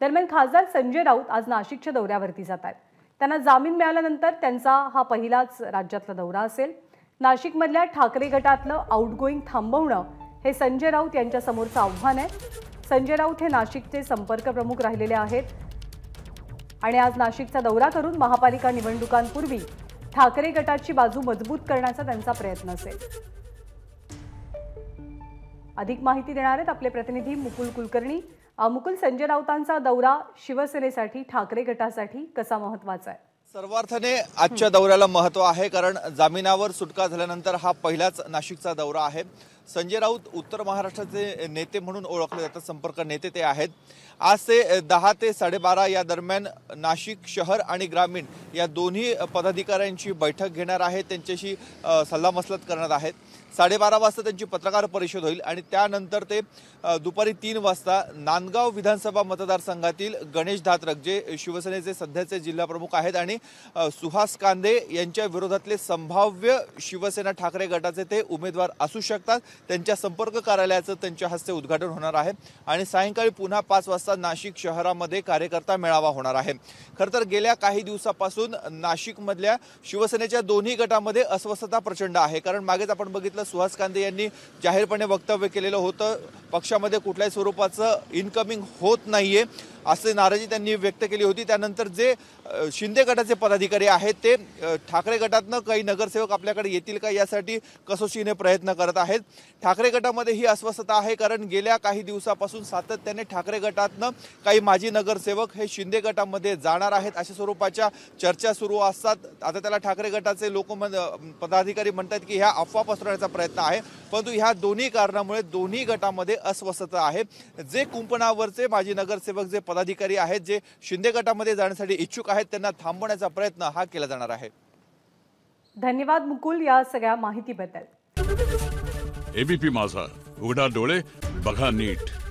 दरम्यान खासदार संजय राउत आज नाशिकच्या दौऱ्यावरती जात आहेत। त्यांना जामीन मिळाल्यानंतर त्यांचा हा पहिलाच राज्यातला दौरा असेल। नाशिकमधल्या ठाकरे गटातलं आउटगोइंग थांबवणं हे संजय राउत यांच्या समोरचं आव्हान आहे। संजय राउत हे नाशिकचे संपर्क प्रमुख राहिलेले आहेत आणि आज नाशिकचा दौरा करून महापालिका निवडणुकांपूर्वी ठाकरे गटाची बाजू मजबूत करण्याचा त्यांचा प्रयत्न असेल। अधिक माहिती देणार आहेत आपले प्रतिनिधी मुकुल कुलकर्णी। मुकुल, संजय राउतांचा दौरा शिवसेनेसाठी, ठाकरे गटासाठी कसा महत्त्वाचा आहे? सर्वार्थाने आजच्या दौऱ्याला महत्त्व आहे, कारण जामिनावर सुटका झाल्यानंतर हा पहिलाच नाशिकचा दौरा आहे। संजय राउत उत्तर महाराष्ट्राचे नेते म्हणून ओळखले जातात, संपर्क नेते ते आहेत। आज से 10 ते 12:30 या दरम्यान नाशिक शहर आणि ग्रामीण या दोन्ही पदाधिकाऱ्यांची बैठक घेणार आहेत, त्यांच्याशी सल्लामसलत करणार आहेत। 12:30 वाजता त्यांची पत्रकार परिषद होईल आणि त्यानंतर ते दुपारी 3 वाजता नांदगाव विधानसभा मतदारसंघातील गणेश धात्रक, जे शिवसेनेचे सध्याचे जिल्हाप्रमुख आहेत आणि सुहास कानदे यांच्या विरोधातले संभाव्य शिवसेना ठाकरे गटाचे ते उमेदवार असू शकतात, त्यांच्या संपर्क कार्यालयाचं त्यांच्या हस्ते उद्घाटन होणार आहे आणि सायंकाळी पुन्हा 5 वाजता नाशिक शहरामध्ये कार्यकर्ता मेळावा होणार आहे। खरं तर गेल्या काही दिवसापासून नाशिकमधल्या शिवसेनेच्या दोन्ही गटामध्ये अस्वस्थता प्रचंड आहे, कारण मागेच आपण बघितलं सुहास कानदे यांनी जाहीरपणे वक्तव्य केलेलं होतं, पक्षामध्ये कुठल्याही स्वरूपाचं इनकमिंग होत नाहीये असे नाराजी त्यांनी व्यक्त केली होती। त्यानंतर जे शिंदे गटाचे पदाधिकारी आहेत ते ठाकरे गटातनं काही नगरसेवक आपल्याकडे येतील का यासाठी कसोशीने प्रयत्न करत आहेत। ठाकरे गटामध्ये ही अस्वस्थता आहे, कारण गेल्या काही दिवसापासून सातत्याने ठाकरे गटातनं काही माजी नगरसेवक हे शिंदे गटामध्ये जाणार आहेत अशा स्वरूपाच्या चर्चा सुरू असतात। आता त्याला ठाकरे गटाचे लोक पदाधिकारी म्हणतात की ह्या अफवा पसरवण्याचा प्रयत्न आहे, परंतु ह्या दोन्ही कारणामुळे दोन्ही गटामध्ये अस्वस्थता आहे। जे कुंपणावरचे माजी नगरसेवक, जे पदाधिकारी आहेत, जे शिंदे गटामध्ये जाण्यासाठी इच्छुक आहेत, त्यांना थांबवण्याचा प्रयत्न हा केला जाणार आहे। धन्यवाद मुकुल या सगळ्या माहितीबद्दल। एबीपी माझा, उघडा डोळे बघा नीट।